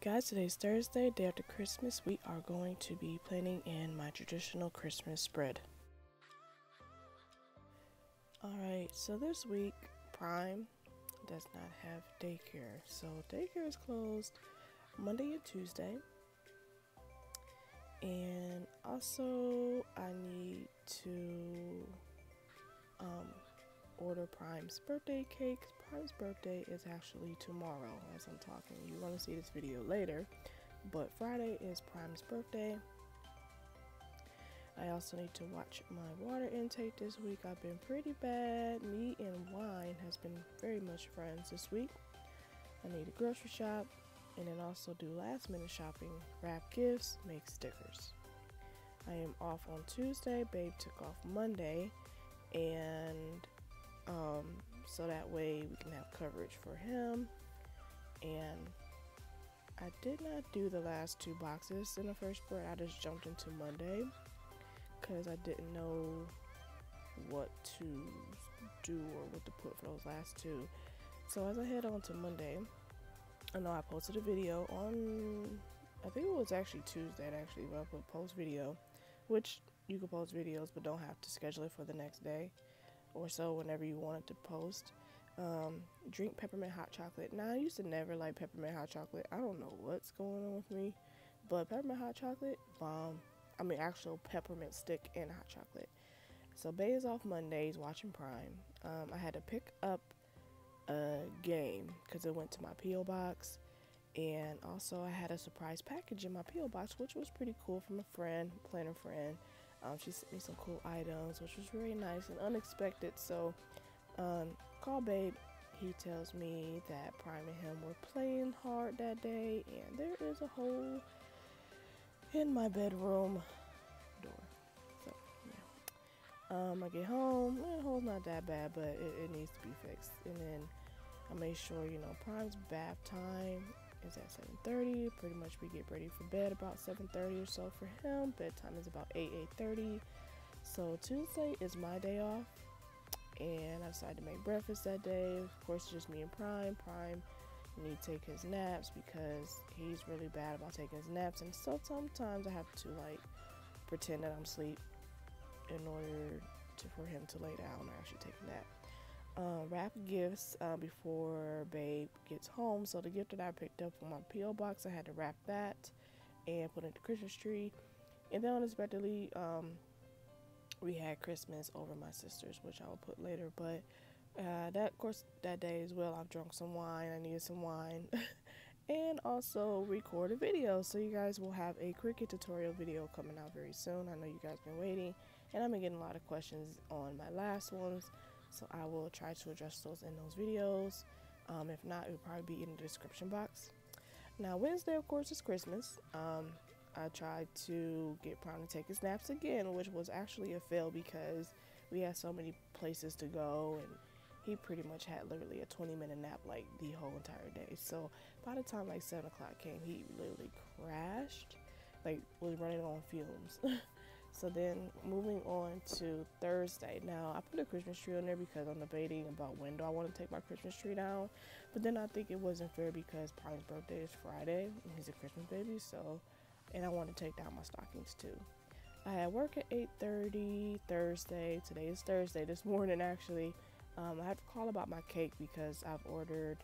Hey guys, today's Thursday, day after Christmas. We are going to be planning in my traditional Christmas spread. Alright, so this week, Prime does not have daycare. So daycare is closed Monday and Tuesday. And also, I need to order Prime's birthday cake. Prime's birthday is actually tomorrow as I'm talking. You're going to see this video later, but Friday is Prime's birthday. I also need to watch my water intake this week. I've been pretty bad. Me and wine has been very much friends this week. I need a grocery shop and then also do last minute shopping, wrap gifts, make stickers. I am off on Tuesday. Babe took off Monday, and so that way we can have coverage for him. And I did not do the last two boxes in the first spread. I just jumped into Monday because I didn't know what to do or what to put for those last two. So as I head on to Monday, I know I posted a video on, I think it was actually Tuesday actually, but I put post video, which you can post videos but don't have to schedule it for the next day or so, whenever you wanted to post. Drink peppermint hot chocolate. Now I used to never like peppermint hot chocolate. I don't know what's going on with me, but peppermint hot chocolate, bomb. I mean actual peppermint stick and hot chocolate. So Bay is off Mondays watching Prime. I had to pick up a game because it went to my P.O. box, and also I had a surprise package in my P.O. box, which was pretty cool from a friend, planner friend. She sent me some cool items, which was really nice and unexpected. So call Babe. He tells me that Prime and him were playing hard that day, and there is a hole in my bedroom door. So yeah, I get home, the hole's not that bad, but it needs to be fixed. And then I make sure, you know, Prime's bath time is at 7:30. Pretty much we get ready for bed about 7:30 or so for him. Bedtime is about 8:30. So Tuesday is my day off, and I decided to make breakfast that day. Of course, it's just me and Prime. Prime need to take his naps because he's really bad about taking his naps, and so sometimes I have to like pretend that I'm asleep in order for him to lay down and actually take a nap. Wrap gifts before Babe gets home. So the gift that I picked up from my P.O. box, I had to wrap that and put it in the Christmas tree. And then unexpectedly, we had Christmas over my sister's, which I will put later. But that, of course, that day as well, I've drunk some wine. I needed some wine. And also record a video. So you guys will have a Cricut tutorial video coming out very soon. I know you guys have been waiting, and I've been getting a lot of questions on my last ones. So I will try to address those in those videos. If not, it will probably be in the description box. Now Wednesday, of course, is Christmas. I tried to get Prime to take his naps again, which was actually a fail because we had so many places to go, and he pretty much had literally a 20-minute nap like the whole entire day. So by the time like 7 o'clock came, he literally crashed, like was running on fumes. So then moving on to Thursday. Now I put a Christmas tree on there because I'm debating about when do I want to take my Christmas tree down. But then I think it wasn't fair because Prime's birthday is Friday and he's a Christmas baby. So, and I want to take down my stockings too. I had work at 8:30 Thursday. Today is Thursday, this morning actually. I have to call about my cake because I've ordered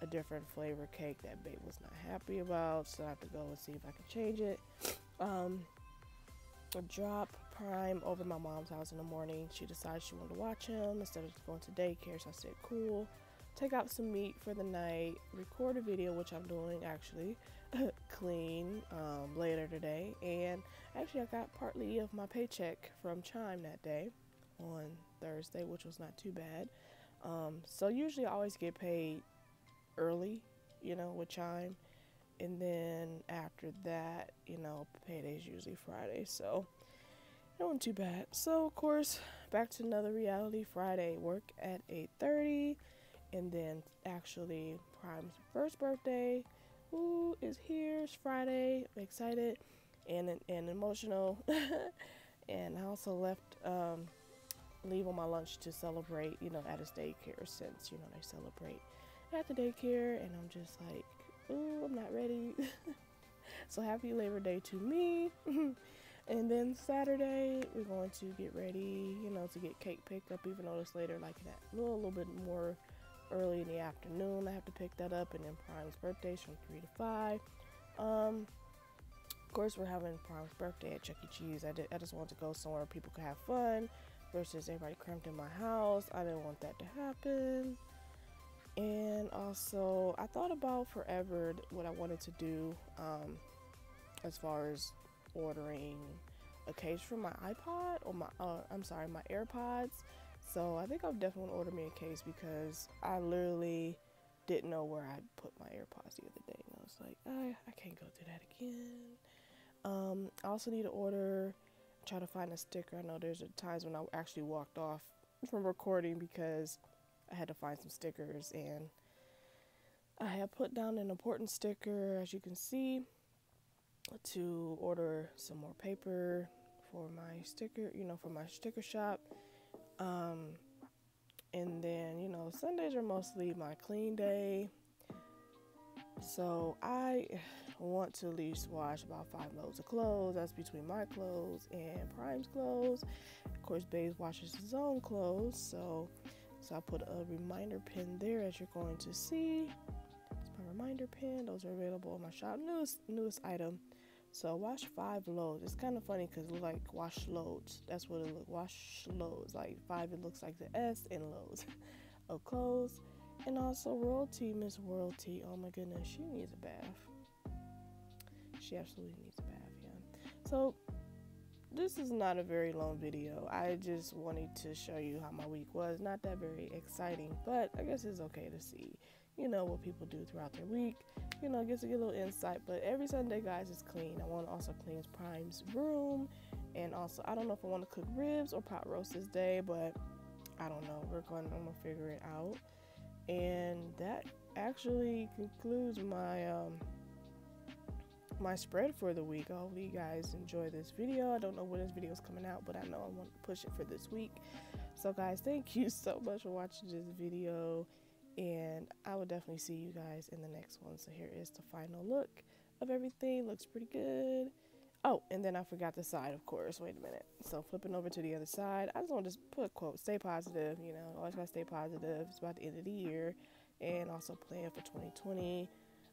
a different flavor cake that Babe was not happy about. So I have to go and see if I can change it. Drop Prime over my mom's house in the morning. She decided she wanted to watch him instead of just going to daycare, so I said cool. Take out some meat for the night, record a video, which I'm doing actually clean later today. And actually I got partly of my paycheck from Chime that day on Thursday, which was not too bad. So usually I always get paid early, you know, with Chime. And then after that, you know, payday's usually Friday, so it wasn't too bad. So of course, back to another reality. Friday, work at 8:30, and then actually Prime's first birthday. Ooh, is here. It's Friday. I'm excited and emotional. And I also left leave on my lunch to celebrate, you know, at his daycare, since, you know, they celebrate at the daycare, and I'm just like, ooh, I'm not ready. So happy Labor Day to me. And then Saturday, we're going to get ready, you know, to get cake picked up, even though it's later, like that a little bit more early in the afternoon. I have to pick that up, and then Prime's birthday is from 3 to 5. Of course, we're having Prime's birthday at Chuck E. Cheese. I just wanted to go somewhere people could have fun versus everybody cramped in my house. I didn't want that to happen. And also, I thought about forever what I wanted to do as far as ordering a case for my iPod or my, I'm sorry, my AirPods. So I think I'll definitely order me a case, because I literally didn't know where I put my AirPods the other day. And I was like, I can't go through that again. I also need to order, try to find a sticker. I know there's times when I actually walked off from recording because I had to find some stickers, and I have put down an important sticker, as you can see, to order some more paper for my sticker, you know, for my sticker shop. And then, you know, Sundays are mostly my clean day, so I want to at least wash about 5 loads of clothes. That's between my clothes and Prime's clothes. Of course, Babe washes his own clothes, so I put a reminder pin there, as you're going to see. It's my reminder pin. Those are available on my shop. Newest item. So wash 5 loads. It's kind of funny because it looks like wash loads. That's what it looks like. Wash loads. Like 5, it looks like the S and loads of clothes. And also royalty, Miss Royalty. Oh my goodness, she needs a bath. She absolutely needs a bath, yeah. So this is not a very long video. I just wanted to show you how my week was. Not that very exciting, but I guess it's okay to see, you know, what people do throughout their week. You know, gets to get a little insight. But every Sunday, guys, is clean. I want to also clean Prime's room. And also, I don't know if I want to cook ribs or pot roast this day, but I don't know. I'm going to figure it out. And that actually concludes my my spread for the week. I hope you guys enjoy this video. I don't know when this video is coming out, but I know I want to push it for this week. So guys, thank you so much for watching this video, and I will definitely see you guys in the next one. So here is the final look of everything. Looks pretty good. Oh, and then I forgot the side, of course. Wait a minute. So flipping over to the other side, I just want to put a quote, stay positive, you know, always gotta stay positive. It's about the end of the year, and also plan for 2020.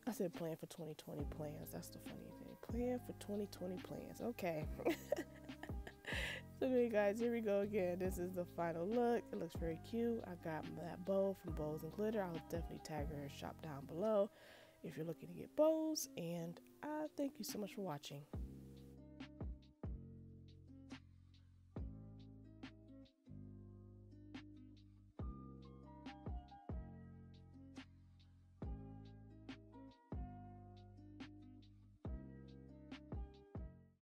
I said plan for 2020 plans. That's the funny thing. Plan for 2020 plans. Okay. So anyway, guys, here we go again. This is the final look. It looks very cute. I got that bow from Bows and Glitter. I'll definitely tag her shop down below if you're looking to get bows. And I thank you so much for watching.